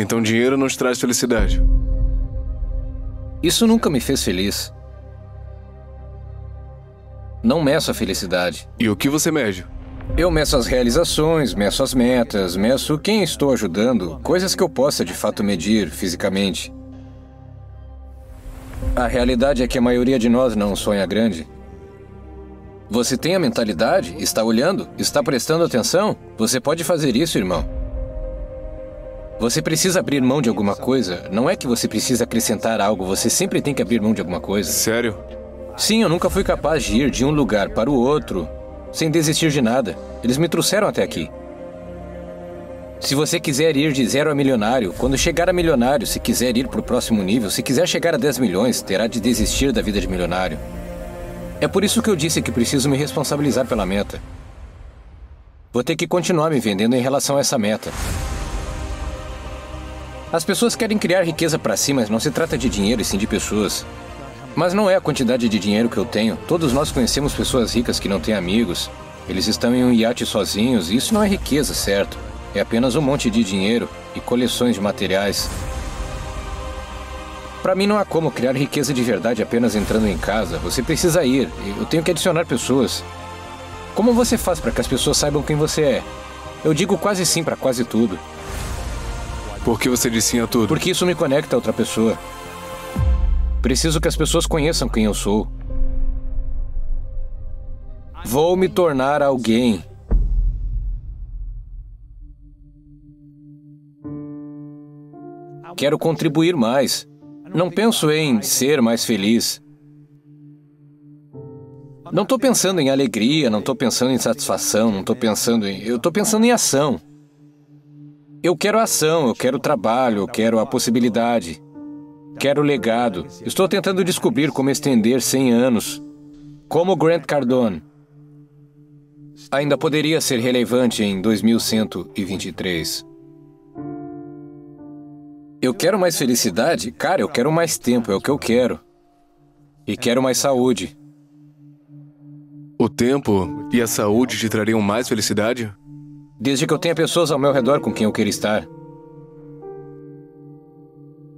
Então dinheiro não te traz felicidade. Isso nunca me fez feliz. Não meço a felicidade. E o que você mede? Eu meço as realizações, meço as metas, meço quem estou ajudando, coisas que eu possa de fato medir fisicamente. A realidade é que a maioria de nós não sonha grande. Você tem a mentalidade? Está olhando? Está prestando atenção? Você pode fazer isso, irmão. Você precisa abrir mão de alguma coisa. Não é que você precisa acrescentar algo, você sempre tem que abrir mão de alguma coisa. Sério? Sim, eu nunca fui capaz de ir de um lugar para o outro sem desistir de nada. Eles me trouxeram até aqui. Se você quiser ir de 0 a milionário, quando chegar a milionário, se quiser ir para o próximo nível, se quiser chegar a 10 milhões, terá de desistir da vida de milionário. É por isso que eu disse que preciso me responsabilizar pela meta. Vou ter que continuar me vendendo em relação a essa meta. As pessoas querem criar riqueza para si, mas não se trata de dinheiro e sim de pessoas. Mas não é a quantidade de dinheiro que eu tenho. Todos nós conhecemos pessoas ricas que não têm amigos. Eles estão em um iate sozinhos. Isso não é riqueza, certo? É apenas um monte de dinheiro e coleções de materiais. Para mim não há como criar riqueza de verdade apenas entrando em casa. Você precisa ir. Eu tenho que adicionar pessoas. Como você faz para que as pessoas saibam quem você é? Eu digo quase sim para quase tudo. Por que você diz sim a tudo? Porque isso me conecta a outra pessoa. Preciso que as pessoas conheçam quem eu sou. Vou me tornar alguém. Quero contribuir mais. Não penso em ser mais feliz. Não estou pensando em alegria, não estou pensando em satisfação, não estou pensando em... Eu estou pensando em ação. Eu quero ação, eu quero trabalho, eu quero a possibilidade. Quero legado. Estou tentando descobrir como estender 100 anos. Como Grant Cardone. Ainda poderia ser relevante em 2123. Eu quero mais felicidade? Cara, eu quero mais tempo, é o que eu quero. E quero mais saúde. O tempo e a saúde te trariam mais felicidade? Desde que eu tenha pessoas ao meu redor com quem eu quero estar.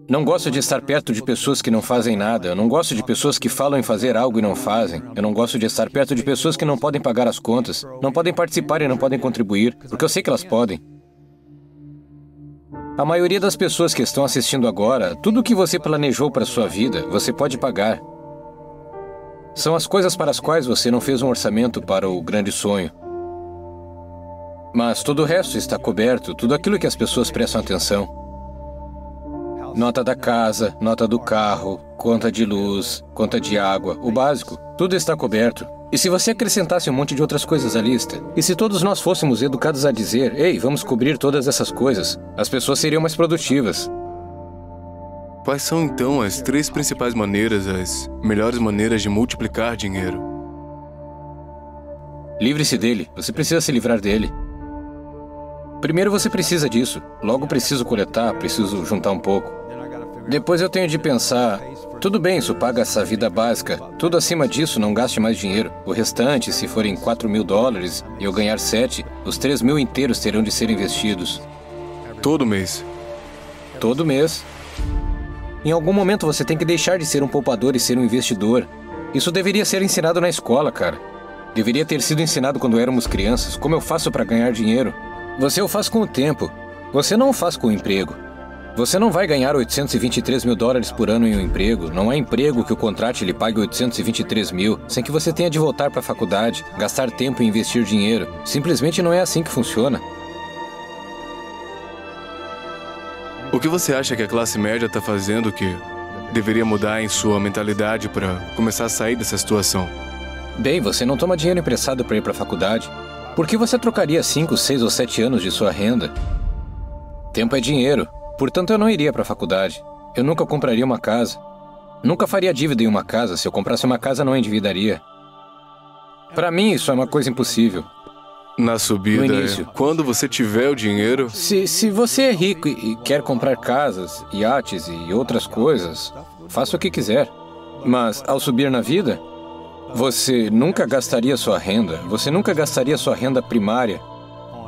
Não gosto de estar perto de pessoas que não fazem nada. Eu não gosto de pessoas que falam em fazer algo e não fazem. Eu não gosto de estar perto de pessoas que não podem pagar as contas, não podem participar e não podem contribuir, porque eu sei que elas podem. A maioria das pessoas que estão assistindo agora, tudo o que você planejou para a sua vida, você pode pagar. São as coisas para as quais você não fez um orçamento para o grande sonho. Mas todo o resto está coberto, tudo aquilo que as pessoas prestam atenção. Nota da casa, nota do carro, conta de luz, conta de água, o básico, tudo está coberto. E se você acrescentasse um monte de outras coisas à lista? E se todos nós fôssemos educados a dizer, ei, vamos cobrir todas essas coisas, as pessoas seriam mais produtivas. Quais são então as três principais maneiras, as melhores maneiras de multiplicar dinheiro? Livre-se dele, você precisa se livrar dele. Primeiro você precisa disso, logo preciso coletar, preciso juntar um pouco. Depois eu tenho de pensar, tudo bem, isso paga essa vida básica, tudo acima disso não gaste mais dinheiro. O restante, se forem 4 mil dólares e eu ganhar 7, os 3 mil inteiros terão de ser investidos. Todo mês? Todo mês. Em algum momento você tem que deixar de ser um poupador e ser um investidor. Isso deveria ser ensinado na escola, cara. Deveria ter sido ensinado quando éramos crianças, como eu faço para ganhar dinheiro. Você o faz com o tempo, você não o faz com o emprego. Você não vai ganhar 823 mil dólares por ano em um emprego, não há emprego que o contrate lhe pague 823 mil, sem que você tenha de voltar para a faculdade, gastar tempo e investir dinheiro. Simplesmente não é assim que funciona. O que você acha que a classe média está fazendo que deveria mudar em sua mentalidade para começar a sair dessa situação? Bem, você não toma dinheiro emprestado para ir para a faculdade. Por que você trocaria 5, 6 ou 7 anos de sua renda? Tempo é dinheiro, portanto eu não iria para a faculdade. Eu nunca compraria uma casa. Nunca faria dívida em uma casa, se eu comprasse uma casa não endividaria. Para mim isso é uma coisa impossível. Na subida, no início, quando você tiver o dinheiro... Se você é rico e quer comprar casas, iates e outras coisas, faça o que quiser. Mas ao subir na vida... Você nunca gastaria sua renda, você nunca gastaria sua renda primária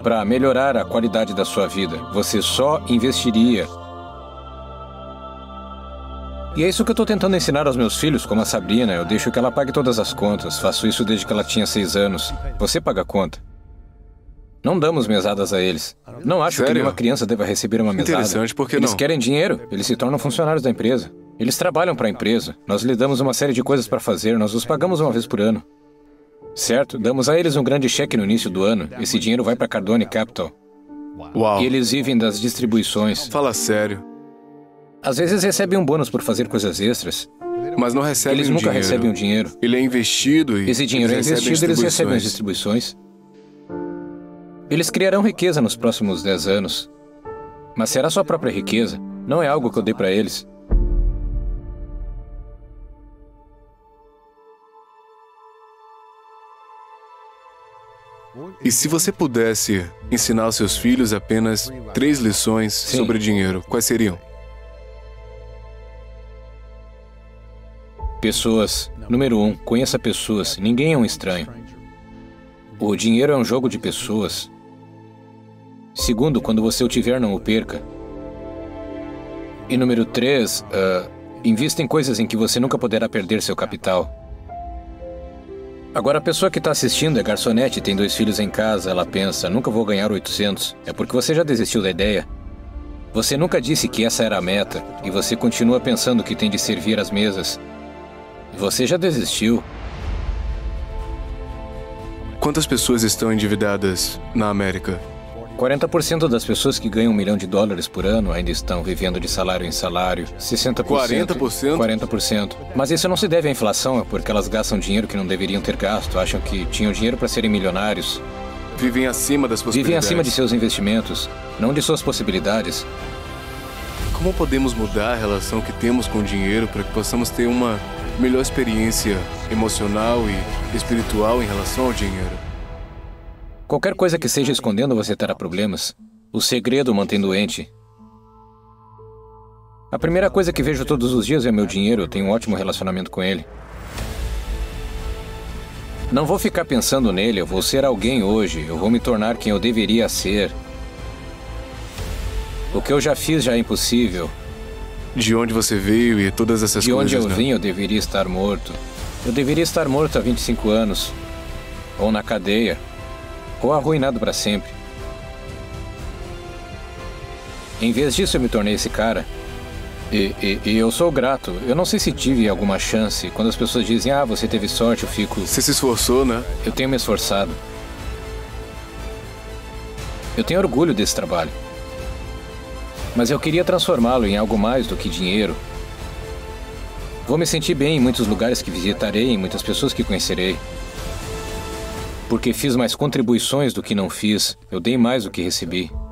para melhorar a qualidade da sua vida. Você só investiria E é isso que eu tô tentando ensinar aos meus filhos, como a Sabrina. Eu deixo que ela pague todas as contas. Faço isso desde que ela tinha 6 anos. Você paga a conta. Não damos mesadas a eles. Não acho que nenhuma criança deva receber uma mesada. Interessante, por que não? Eles querem dinheiro. Eles se tornam funcionários da empresa. Eles trabalham para a empresa. Nós lhe damos uma série de coisas para fazer. Nós os pagamos uma vez por ano. Certo? Damos a eles um grande cheque no início do ano. Esse dinheiro vai para Cardone Capital. Uau. E eles vivem das distribuições. Fala sério. Às vezes recebem um bônus por fazer coisas extras. Mas não recebem dinheiro. Eles nunca recebem o dinheiro. Ele é investido e esse dinheiro é investido, eles recebem as distribuições. Eles criarão riqueza nos próximos 10 anos. Mas será sua própria riqueza, não é algo que eu dei para eles. E se você pudesse ensinar aos seus filhos apenas 3 lições sobre dinheiro, quais seriam? Pessoas. Número 1, conheça pessoas. Ninguém é um estranho. O dinheiro é um jogo de pessoas. Segundo, quando você o tiver, não o perca. E número 3, invista em coisas em que você nunca poderá perder seu capital. Agora, a pessoa que está assistindo é garçonete, tem 2 filhos em casa, ela pensa, nunca vou ganhar 800. É porque você já desistiu da ideia. Você nunca disse que essa era a meta, e você continua pensando que tem de servir às mesas. Você já desistiu. Quantas pessoas estão endividadas na América? 40% das pessoas que ganham $1 milhão por ano ainda estão vivendo de salário em salário. 60%. 40%? 40%. Mas isso não se deve à inflação, é porque elas gastam dinheiro que não deveriam ter gasto, acham que tinham dinheiro para serem milionários. Vivem acima das possibilidades. Vivem acima de seus investimentos, não de suas possibilidades. Como podemos mudar a relação que temos com o dinheiro para que possamos ter uma melhor experiência emocional e espiritual em relação ao dinheiro? Qualquer coisa que seja escondendo, você terá problemas. O segredo mantém doente. A primeira coisa que vejo todos os dias é meu dinheiro. Eu tenho um ótimo relacionamento com ele. Não vou ficar pensando nele. Eu vou ser alguém hoje. Eu vou me tornar quem eu deveria ser. O que eu já fiz já é impossível. De onde você veio e todas essas coisas. De onde eu vim, eu deveria estar morto. Eu deveria estar morto há 25 anos. Ou na cadeia. Ou arruinado para sempre. Em vez disso, eu me tornei esse cara. E eu sou grato. Eu não sei se tive alguma chance. Quando as pessoas dizem, ah, você teve sorte, eu fico... Você se esforçou, né? Eu tenho me esforçado. Eu tenho orgulho desse trabalho. Mas eu queria transformá-lo em algo mais do que dinheiro. Vou me sentir bem em muitos lugares que visitarei, em muitas pessoas que conhecerei. Porque fiz mais contribuições do que não fiz, eu dei mais do que recebi.